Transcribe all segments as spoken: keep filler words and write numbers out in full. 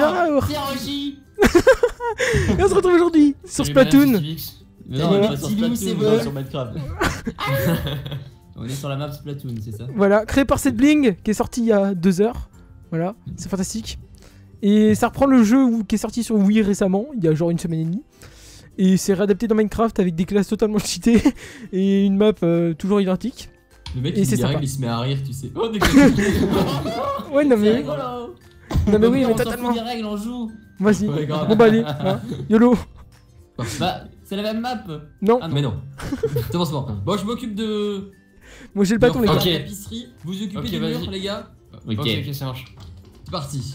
Bonjour, c'est Aishy. Et on se retrouve aujourd'hui sur Splatoon. Non, on est sur Splatoon, sur Minecraft. On est sur la map Splatoon, c'est ça. Voilà, créé par SethBling, qui est sorti il y a deux heures. Voilà, c'est fantastique. Et ça reprend le jeu qui est sorti sur Wii récemment, il y a genre une semaine et demie. Et c'est réadapté dans Minecraft avec des classes totalement cheatées et une map euh, toujours identique. Le mec, et il, dit règle, il se met à rire, tu sais. Oh, ouais, non mais... Non mais oui, on s'en fout des règles, on joue. Vas-y, ouais, bon bah allez, hein. YOLO. Bah, c'est la même map. Non. Ah, non. Mais non. C'est bon, c'est bon. Bon, je m'occupe de... Moi j'ai le bâton, les gars. Ok. Tapisserie. Vous occupez okay, des murs, les gars. Ok, ok, ça marche. C'est parti.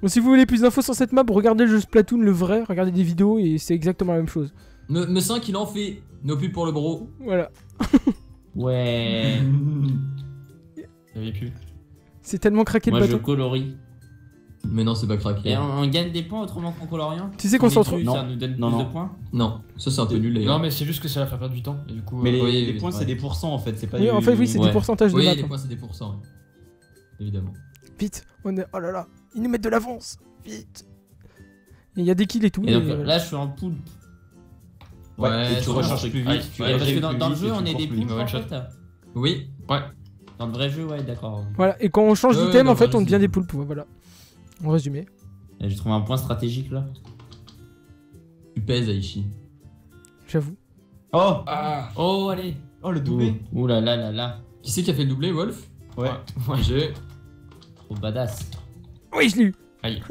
Bon, si vous voulez plus d'infos sur cette map, regardez le jeu Splatoon, le vrai, regardez des vidéos et c'est exactement la même chose. Me, me sens qu'il en fait nos pubs pour le bro. Voilà. Ouais. J'avais plus. C'est tellement craqué. Moi, le bâton. Moi je colorie. Mais non, c'est pas craqué. Et on, on gagne des points autrement qu'en coloriant. Tu sais qu'on s'en trouve. Ça nous donne non, plus non. de points. Non, ça c'est un peu nul d'ailleurs. Non, mais c'est juste que ça va faire perdre du temps. Et du coup, mais les, euh, les, les points c'est des pourcents en fait, c'est pas. Oui, du... en fait, oui, c'est ouais. des pourcentages oui, de maths. Oui, les points c'est des pourcents, ouais. Évidemment. Vite, on est. Oh là là. Ils nous mettent de l'avance, vite. Il y a des kills et tout. Et donc, et... Là, je suis en poulpe. Ouais, ouais tu recharges plus vite. Ouais, tu ouais, parce que dans, dans le jeu, on est des poulpes en fait. Oui, ouais. Dans le vrai jeu, ouais, d'accord. Voilà, et quand on change ouais, d'item, ouais, en fait, on devient des poulpes. Voilà. En résumé. J'ai trouvé un point stratégique là. Tu pèses, Aishy. J'avoue. Oh ah. Oh, allez. Oh, le doublé. Ouh là là là là. Qui c'est qui a fait le doublé, Wolf? Ouais. Moi, ouais. j'ai. Trop badass. Oui, je l'ai eu. Aïe.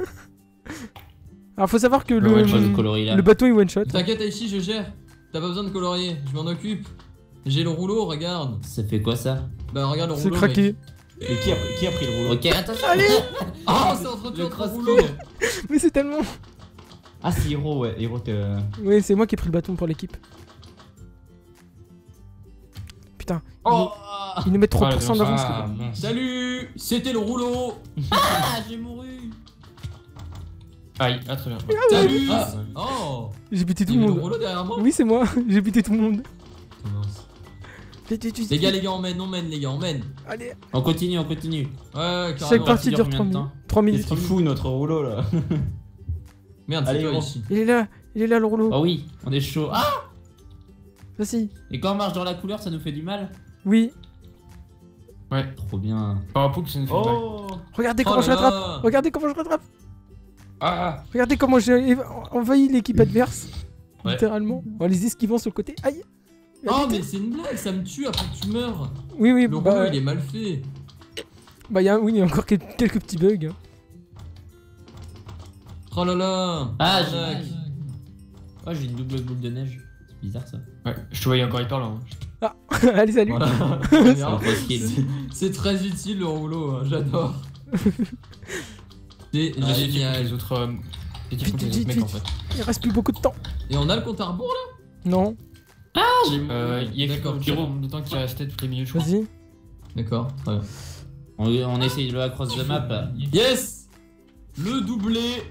Alors faut savoir que le, le, le, coloris, là. le bateau il one shot. T'inquiète Aishy, je gère. T'as pas besoin de colorier, je m'en occupe. J'ai le rouleau, regarde. Ça fait quoi ça? Bah regarde le rouleau. C'est craqué. Mais qui a, qui a pris le rouleau? Ok, attention. Allez. Oh, c'est entre deux rouleaux. Mais c'est tellement... Ah c'est Hiro, ouais. Hiro que... Ouais, c'est moi qui ai pris le bâton pour l'équipe. Putain. Oh. Il... Il nous met trois pour cent d'avance. Ah, salut. C'était le rouleau. Ah, j'ai mouru. Aïe, ah très bien. Ah, salut ah, oh. J'ai buté tout le monde. Le rouleau derrière moi. Oui, c'est moi. J'ai buté tout le monde. Les gars, les gars, on mène, on mène, les gars, on mène. Allez. On continue, on continue. Ouais, chaque partie dure trois minutes. C'est fou notre rouleau là. Merde, c'est toi ici. Il est là, il est là le rouleau. Ah oui, on est chaud. Ah. Vas-y. Et quand on marche dans la couleur, ça nous fait du mal. Oui. Ouais, trop bien. Par rapport c'est une oh Regardez comment oh je rattrape. Regardez comment je rattrape. Ah. Regardez comment j'ai envahi l'équipe adverse. Ouais. Littéralement. En les esquivant sur le côté. Aïe. Oh mais c'est une blague, ça me tue après que tu meurs. Oui oui. Le bah, rouleau il est mal fait. Bah y'a oui, il y a encore quelques petits bugs. Oh là là. Ah Jacques. Ah j'ai une double boule de neige. C'est bizarre ça. Ouais, je te voyais encore hyper là. Ah, allez salut voilà. C'est très utile le rouleau, hein, j'adore. C'est ah, génial les autres, euh, vite, vite, mecs, vite. En fait. Il reste plus beaucoup de temps. Et on a le compte à rebours là? Non. Ah j'ai euh, il y a d'accord, le temps qui restait toutes les minutes. Vas-y. D'accord, très bien. On, on essaye le across the map. Yes. Le doublé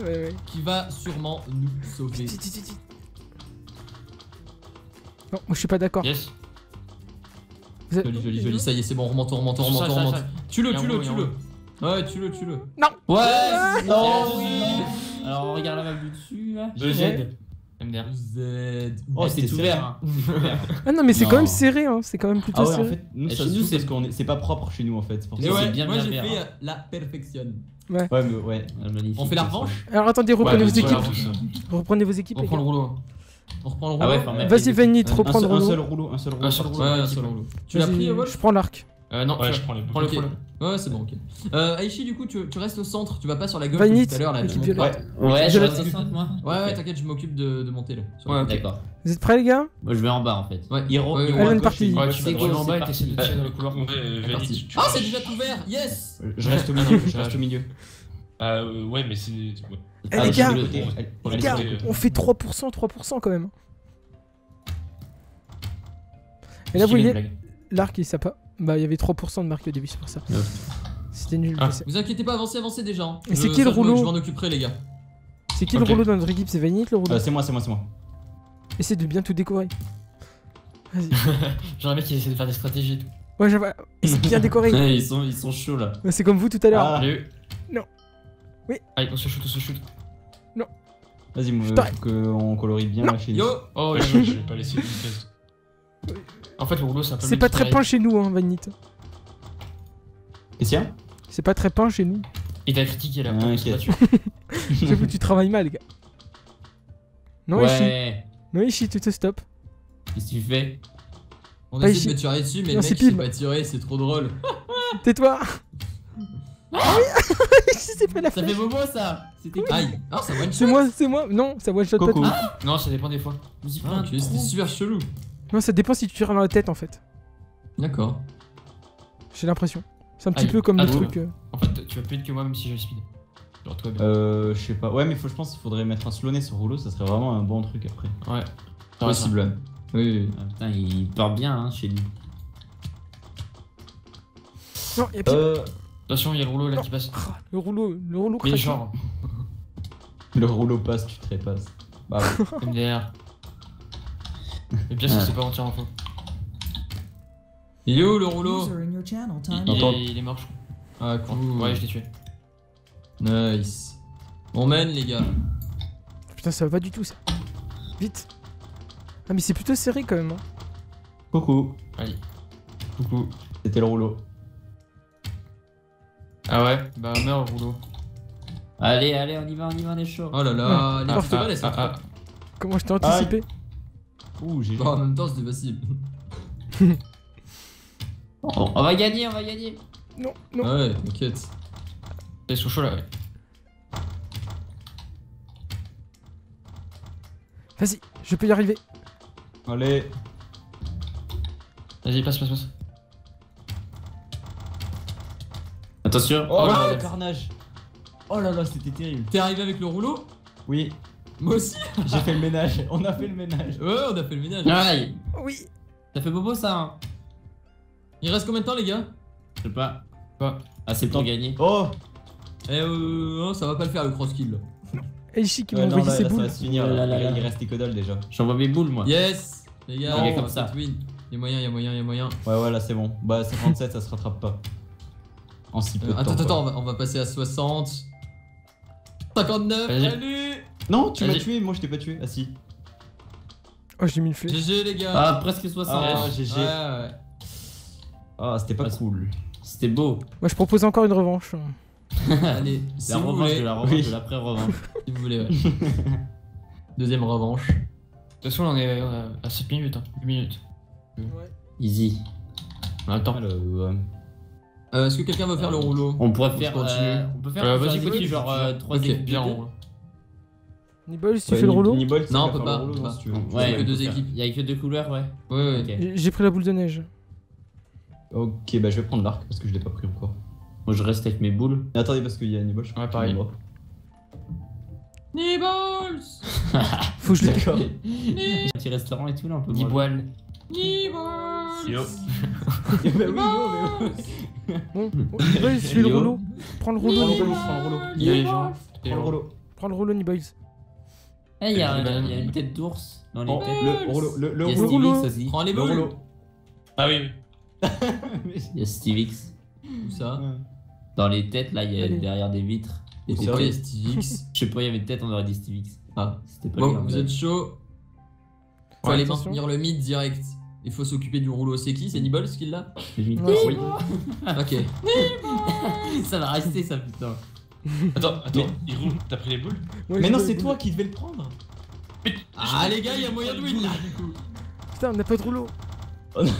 ouais, ouais. qui va sûrement nous sauver. Vite, vite, vite. Non, moi je suis pas d'accord. Yes. Avez... Joli, joli, joli, ça y est, c'est bon, remonte, remonte, remonte, remonte. remonte. Tue-le, tue-le, tue-le. Ouais, tue-le, tue-le. Non. Ouais. Non. Oui. Alors on regarde la map du dessus là. Z. M D R. Z. Oh, c'est ouvert. Ah non, mais c'est quand même serré, hein. C'est quand même plutôt serré. Ah ouais, en fait, nous ça nous c'est qu'on est, c'est pas propre chez nous en fait. Mais ouais, moi j'ai fait la perfection. Ouais. Ouais, mais ouais. On fait la revanche. Alors attendez, reprenez vos équipes. Reprenez vos équipes. On reprend le rouleau. On reprend le rouleau. Ah ouais, vas-y Vaynit, reprends le rouleau. Un seul rouleau, un seul rouleau. Un seul rouleau, ouais, un seul rouleau. Tu l'as pris, Wolf? Je prends l'arc. Euh, non, ouais, je prends les deux. Okay. Ouais, c'est bon, ok. Euh, Aishy, du coup, tu, tu restes au centre, tu vas pas sur la gueule tout à l'heure là. Ouais, ouais, je reste au centre, moi. Ouais, ouais, t'inquiète, je m'occupe de, de monter là. Ouais, okay. D'accord. Vous êtes prêts, les gars? Moi, je vais en bas en fait. Ouais, il rentre. Ouais, une partie. Ouais, tu vas en bas et t'essaies de tirer dans le couloir. Ah, c'est déjà couvert, yes. Je reste au milieu, je reste au milieu. Euh, ouais, mais c'est. Eh les gars, les gars, on fait trois pour cent, trois pour cent quand même. Et là vous voyez, l'arc il sait pas. Bah il y avait trois pour cent de marque au début, c'est pour ça. C'était nul. Vous inquiétez pas, avancez, avancez déjà. Hein. Et c'est qui le rouleau? Je m'en occuperai les gars. C'est qui le rouleau dans notre équipe? C'est Vaynit le rouleau? C'est moi, c'est moi, c'est moi. Essaye de bien tout décorer. Vas-y. Genre un mec qui essaie de faire des stratégies et tout. Ouais, j'avoue, ils sont bien décorés. Ils sont chauds là. C'est comme vous tout à l'heure. Non. Oui. Allez, on se shoot, on se shoot. Non. Vas-y, moi, faut qu'on colorie bien la chaîne. Yo. Oh, je vais pas laisser une pièce. En fait, le rouleau, c'est un peu. C'est pas très peint chez nous, hein, Vaynit. Et tiens, c'est pas très peint chez nous. Et t'as critiqué la peinte, c'est pas sûr. J'avoue, tu travailles mal, les gars. Non, Aishy. Non, Aishy, tu te stops. Qu'est-ce que tu fais? On essaie de me tirer dessus, mais le mec, il s'est pas tiré, c'est trop drôle. Tais-toi. Ah oui. C'est pas la flèche. Ça fait bobo ça. C'était oui. Aïe. Non, ça one shot. C'est moi, c'est moi. Non, ça one shot pas. Ah non, ça dépend des fois. Ah, c'était super chelou. Non, ça dépend si tu tires dans la tête en fait. D'accord. J'ai l'impression. C'est un petit Aïe. peu comme ah, le oui. truc. Euh... En fait, tu vas plus vite que moi même si je speed. Genre toi bien. Euh, je sais pas. Ouais, mais faut, je pense qu'il faudrait mettre un slowness sur rouleau, ça serait vraiment un bon truc après. Ouais. Possible. Oui, oui, oui. Ah, putain, il part bien hein, chez lui. Non, y'a plus. Euh... Attention, il y a le rouleau là non. qui passe. Le rouleau, le rouleau crache. Genre... Le rouleau passe, tu te trépasses. Bah ouais. M D R. Et bien sûr, c'est pas entier en fond. Il est où le rouleau? Il est, il est mort, je crois. Ah, cool. Ouais, je l'ai tué. Nice. On mène, les gars. Putain, ça va pas du tout ça. Vite. Ah, mais c'est plutôt serré quand même. Hein. Coucou. Allez. Coucou. C'était le rouleau. Ah ouais, bah meurs rouleau. Allez, allez, on y va, on y va, on est chaud. Oh là là, les portes balles elles sont frappées. Comment je t'ai anticipé? Ouh, j'ai joué. En même temps, c'était facile. On va gagner, on va gagner. Non, non. Ah ouais, t'inquiète. Ils sont chauds là, ouais. Vas-y, je peux y arriver. Allez. Vas-y, passe, passe, passe. Attention. Oh, oh là, le carnage. Oh là là, c'était terrible. T'es arrivé avec le rouleau? Oui. Moi aussi. J'ai fait le ménage. On a fait le ménage. Ouais, on a fait le ménage. Aïe. Oui. Ça fait bobo ça. Hein. Il reste combien de temps les gars? Je sais pas. Pas. Ah, c'est le temps gagné. Oh. Eh euh, ça va pas le faire le cross kill. Aishy qui m'a envoyé ses boules. Ça va se finir. Là, là, là, il reste Ecodol déjà. J'envoie mes boules moi. Yes. Les gars, les gars comme ça. Y'a moyen, y'a moyen, y'a moyen. Ouais, ouais, là c'est bon. Bah cinquante-sept, ça se rattrape pas. En si peu euh, de attends, temps, attends, on va, on va passer à soixante. cinquante-neuf, salut. Non, tu m'as tué, moi je t'ai pas tué. Ah si. Oh, j'ai mis une flèche. G G les gars. Ah, presque soixante. Ah, ah G G. Ouais, ouais. Ah, c'était pas ah, cool. C'était beau. Moi je propose encore une revanche. Allez, si la, vous revanche voulez. De la revanche oui. de l'après-revanche. Si vous voulez, ouais. Deuxième revanche. De toute façon, on est à sept minutes. Hein. huit minutes. Ouais. Easy. On a le temps. Euh, Est-ce que quelqu'un veut faire euh, le rouleau? On pourrait on faire. Euh, on peut faire. Euh, Vas-y, continue, genre euh, trois équipes. Okay, bien en rouleau. Niboyls, si tu ouais, fais le rouleau? Niboyls, non, on peut pas. Rouleau, si tu veux. Ouais, il y a que deux équipes. Il y a que deux couleurs, ouais. Ouais, ouais, okay. J'ai pris la boule de neige. Ok, bah je vais prendre l'arc parce que je l'ai pas pris encore. Moi je reste avec mes boules. Mais attendez, parce qu'il y a Niboyls. Ouais, pareil. Niboyls. Faut que je le. Petit restaurant et tout là, on peut. Niboyls. Niboyls. Yo. Bah oui, yo, bon, Niboyls, suis le rouleau. Prends le rouleau, Niboyls. Prends le rouleau. Il y a les gens. Prends le rouleau. Prends le rouleau, Niboyls. Eh, il y a une tête d'ours dans les têtes. Le rouleau, le rouleau. Prends les boules. Ah oui. Il y a Steve X. Où ça? Dans les têtes, là, il y a derrière des vitres. Où ça, il y a Steve X? Je sais pas, il y avait une tête, on aurait dit Steve X. Ah, c'était pas. Bon, vous êtes chaud. Faut aller maintenir le mythe direct. Il faut s'occuper du rouleau, c'est qui? C'est Niboyls qui l'a? Oui. Ok. Ça va rester ça putain. Attends, attends, il roule, t'as pris les boules? Mais non, c'est toi qui devais le prendre. Ah les gars, y'a moyen de win là du coup. Putain, on n'a pas de rouleau.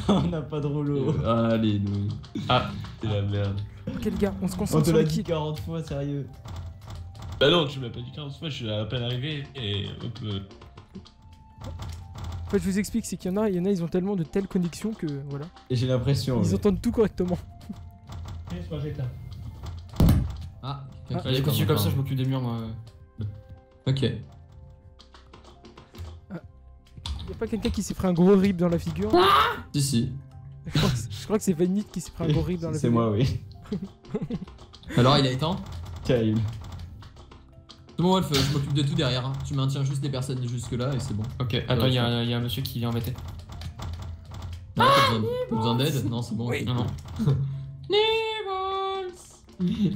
On n'a pas de rouleau. Allez nous. Ah, c'est la merde. Ok les gars, on se concentre sur le kill. On te l'a dit quarante fois, sérieux. Bah non, tu me l'as pas dit quarante fois, je suis à peine arrivé et hop. En fait, je vous explique, c'est qu'il y en a, il y en a, ils ont tellement de telles connexions que voilà. Et j'ai l'impression. Ils ouais. entendent tout correctement. Ah, ah allez, quand je suis comme ça, je m'occupe des murs, moi. Ok. Ah. Y'a pas quelqu'un qui s'est pris un gros rip dans la figure? Ah si, si. Je crois que, que c'est Vaynit qui s'est pris un gros rip dans la figure. C'est moi, oui. Alors, il a éteint? Terrible. C'est bon, Wolf, je m'occupe de tout derrière. Hein. Tu maintiens juste les personnes jusque-là et c'est bon. Ok, attends, il y, y a un monsieur qui vient embêter. Ah, t'as besoin, besoin d'aide? Non, c'est bon. Oui. Non, non. Niboyls.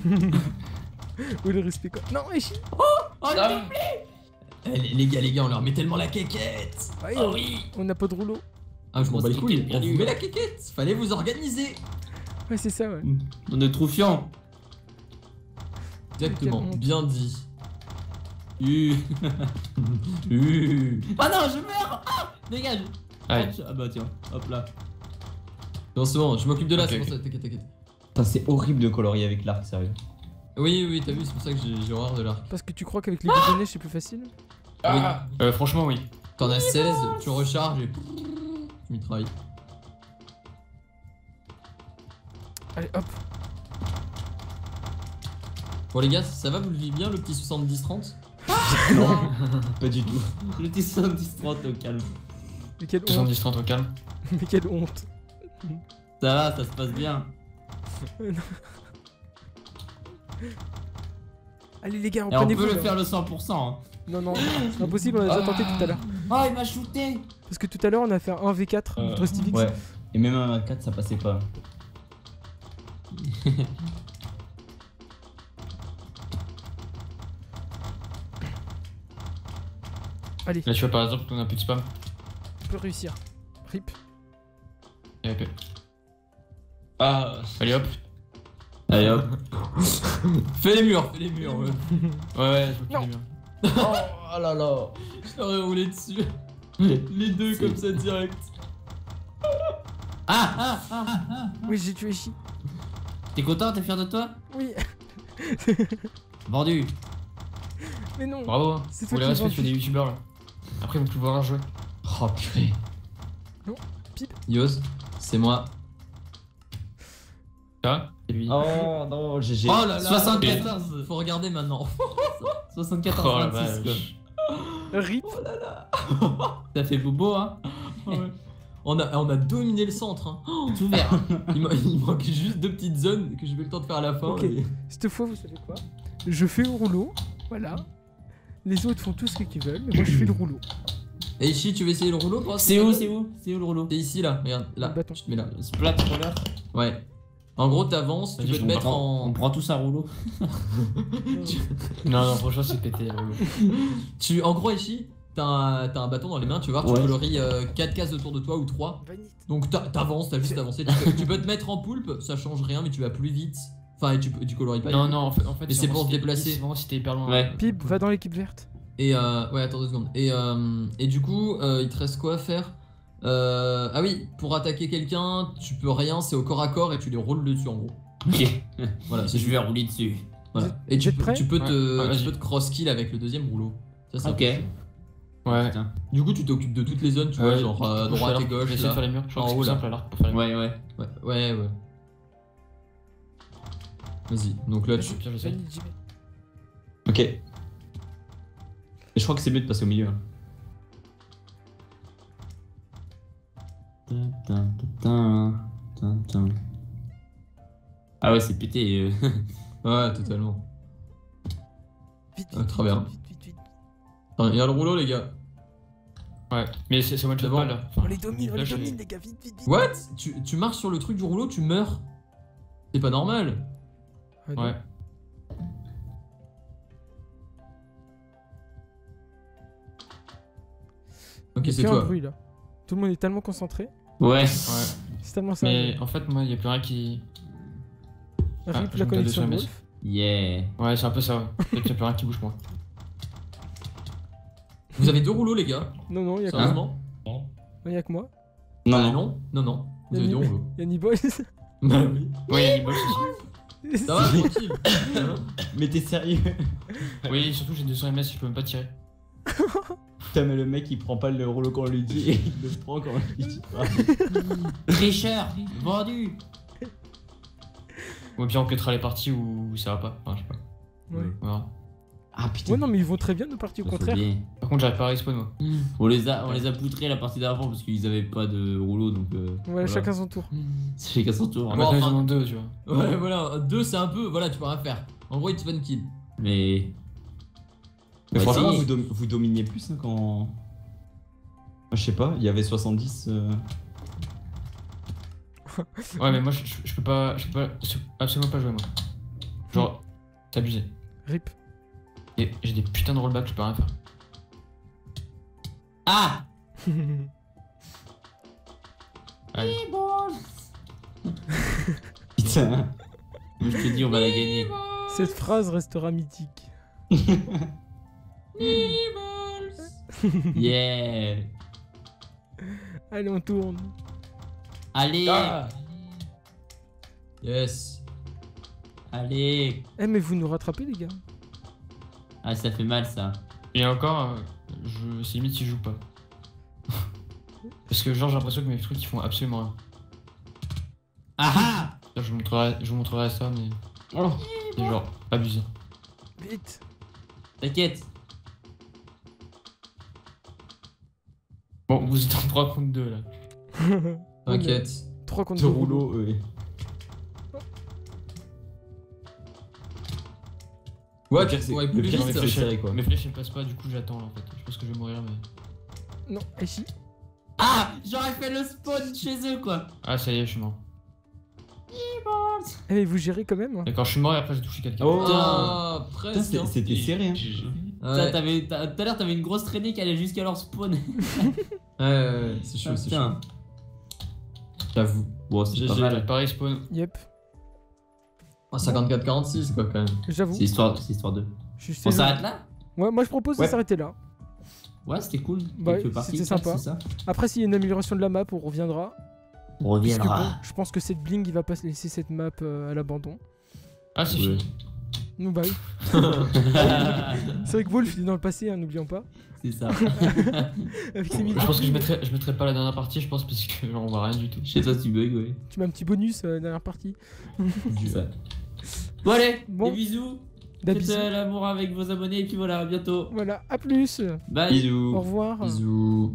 Où le respect quoi. Non, Aishy. Oh, oh s'il te plaît. Les gars, les gars, on leur met tellement la quéquette. Ah, oh, oui. On n'a pas de rouleau. Ah, je m'en bats les couilles. On vous met la quéquette. Fallait vous organiser. Ouais, c'est ça, ouais. On est trop fiants. Exactement. Bien dit. Uh. uh. Ah non, je meurs. Ah, dégage. Ouais. Ah bah tiens, hop là. Non, c'est bon, je m'occupe de là, okay, c'est pour okay. ça, t'inquiète, t'inquiète. Putain, c'est horrible de colorier avec l'arc, sérieux. Oui, oui, t'as vu, c'est pour ça que j'ai horreur de l'arc. Parce que tu crois qu'avec les ah bidonnets c'est plus facile? Ah oui. Euh, franchement, oui. T'en as seize, tu recharges et. Tu m'y travailles. Allez, hop. Bon, les gars, ça va, vous le vivez bien le petit soixante-dix trente? Ah non, pas du tout. Le petit soixante-dix trente au calme. Mais quelle honte. soixante-dix trente au calme. Mais quelle honte. Ça va, ça se passe bien. Allez les gars, on, on peut vous, le là. Faire le cent pour cent hein. Non non, c'est impossible, on a déjà tenté tout à l'heure. Ah, il m'a shooté. Parce que tout à l'heure on a fait un un v quatre euh, contre Steve X. Ouais, et même un un v quatre ça passait pas. Allez. Là je vois par exemple qu'on a plus de spam. On peut réussir, rip. Et hop. Ah, allez hop. Allez hop. Fais les murs, fais les murs. Ouais, ouais, je m'occupe des murs. Oh là là. Je t'aurais roulé dessus. Les deux comme ça direct. Ah, ah, ah, ah. Oui, j'ai tué Chi. T'es content, t'es fier de toi? Oui. Vendu. Mais non. Bravo. Vous les respectez, je fais des youtubeurs là. Après, vous pouvez voir un jeu. Oh purée. Non. Yos, c'est moi. Ah, c'est lui. Oh non, G G. Oh là là, soixante-quatorze. Faut regarder maintenant. soixante-quatorze, oh vingt-six quoi. Rip. Oh là là. Ça fait bobo hein. Ouais. On a, on a dominé le centre hein. Oh, tout vert. Il, il manque juste deux petites zones que j'ai eu le temps de faire à la fin. Ok, et... cette fois vous savez quoi? Je fais le rouleau, voilà. Les autres font tout ce qu'ils veulent, mais moi je fais le rouleau. Aishy, tu veux essayer le rouleau? C'est où, c'est où? C'est où le rouleau? C'est ici là, regarde, là, tu te mets là. C'est plat pour l'air. Ouais. En gros t'avances, tu peux te mettre en... On prend tous un rouleau. Non, non, franchement c'est pété le rouleau. Tu... En gros Aishy, t'as un... un bâton dans les mains, tu vas voir, tu colories euh, quatre cases autour de toi ou trois. Donc t'avances, t'as juste avancé, tu peux... tu peux te mettre en poulpe, ça change rien mais tu vas plus vite. Enfin, et tu, tu coloris pas. Non, non, en fait... En fait et c'est pour te déplacer. Vraiment si t'es hyper loin. Ouais. Pip, va dans l'équipe verte. Et euh, ouais, attends deux secondes. Et, euh, et du coup, euh, il te reste quoi à faire euh, ah oui, pour attaquer quelqu'un, tu peux rien, c'est au corps à corps et tu les roules dessus en gros. Ok. Voilà, je vais rouler dessus. Voilà. Et tu peux, tu peux ouais. te, ouais, te cross-kill avec le deuxième rouleau. Ça, ok. Ouais. Putain. Du coup, tu t'occupes de toutes les zones, tu ouais, vois, genre euh, droite et gauche. J'essaie de faire les murs, je crois en haut là. Simple, alors, pour faire les ouais, ouais, ouais. Ouais, ouais. Vas-y, donc là tu. Ok. Je crois que c'est mieux de passer au milieu. Ah ouais, c'est pété. Ouais, totalement. Vite, vite, très bien. Il y a le rouleau, les gars. Ouais, mais c'est moi qui l'avance là. On les domine, on les domine, les gars, vite, vite, vite. What? Tu, tu marches sur le truc du rouleau, tu meurs. C'est pas normal. Ouais. Ok, c'est toi. Bruit, là. Tout le monde est tellement concentré. Ouais. Ouais. C'est tellement ça. Mais en fait, moi, il n'y a plus rien qui. Ah, ah, la connexion de Wolf. Yeah. Ouais, c'est un peu ça. Ouais. Il n'y a plus rien qui bouge, moi. Vous avez deux rouleaux, les gars? Non, non, il n'y a que moi. Non, il n'y a que moi. Non, non, non, non. Vous avez deux rouleaux. Il y a Niboyls. Bah oui. Ouais, il y a Niboyls. Ça va, tranquille. Mais t'es sérieux? Oui, surtout, j'ai deux cents M S, je peux même pas tirer. Putain, mais le mec il prend pas le rouleau quand on lui dit et il le prend quand on lui dit pas. Tricheur, vendu. Ou bien on cuttera les parties où ça va pas, enfin je sais pas. Ouais. Voilà. Ah putain. Ouais non mais ils vont très bien nos parties au ça contraire. Par contre j'arrive pas à respawn moi. Mmh. On les a, on les a poutrés la partie d'avant parce qu'ils avaient pas de rouleau donc. Euh, ouais voilà. Chacun son tour. C'est chacun son tour. Hein. Bon, maintenant enfin, ils en ont deux tu vois. Ouais, ouais. Voilà, deux c'est un peu, voilà tu peux rien faire. En gros ils te spawn kill. Mais... Mais bah franchement, si. vous, dom vous dominiez plus hein, quand. Je sais pas, il y avait soixante-dix. Euh... Ouais, mais moi je, je, je peux pas. Je peux pas, absolument pas jouer moi. Genre, t'abusais. Rip. J'ai des putains de rollback, je peux rien faire. Ah Niboyls. Putain. Je te dis, on va la gagner. Cette phrase restera mythique. Niboyls. Yeah. Allez, on tourne. Allez ah. Yes. Allez. Eh, hey, mais vous nous rattrapez, les gars. Ah, ça fait mal, ça. Et encore, je... c'est limite si je joue pas. Parce que genre, j'ai l'impression que mes trucs, ils font absolument rien. Ah ah, je vous montrerai, je vous montrerai ça, mais... Oh, c'est genre, abusé. Vite. T'inquiète. Bon, vous êtes en trois contre deux, là. T'inquiète. trois contre deux rouleaux, oui. Ouais, ouais, plus vite, mes flèches elles ne passent pas, du coup j'attends là en fait. Je pense que je vais mourir, mais. Non, Aishy. Ah, j'aurais fait le spawn chez eux quoi. Ah, ça y est, je suis mort. Eh, mais vous gérez quand même. Hein. D'accord, je suis mort et après j'ai touché quelqu'un. Oh, ah, presque. C'était serré. Hein. Ouais. T'avais, tout à l'heure, t'avais une grosse traînée qui allait jusqu'à leur spawn. Ouais, ouais, ouais, c'est chaud, ah, c'est chaud. J'avoue. Bon, c'est pas mal. Pareil, spawn. Yep. Oh, cinquante-quatre quarante-six quoi quand même. J'avoue. C'est histoire, histoire deux. On s'arrête là? Ouais, moi je propose ouais. de s'arrêter là. Ouais, c'était cool. Bah, c'était sympa. Ça. Après, s'il y a une amélioration de la map, on reviendra. On reviendra. Bon, je pense que cette bling, il va pas se laisser cette map euh, à l'abandon. Ah, c'est oui. Nous, bah oui. C'est vrai que Wolf, il est dans le passé, n'oublions hein, pas. C'est ça. Avec ses je pense que je mettrai, je mettrai pas la dernière partie, je pense, parce que genre, on voit rien du tout. Chez toi, tu bugs, ouais. Tu mets un petit bonus euh, la dernière partie. C'est ça. Bon allez, bon. Des bisous, faites euh, l'amour avec vos abonnés et puis voilà, à bientôt. Voilà, à plus. Bye. Bisous. Au revoir. Bisous.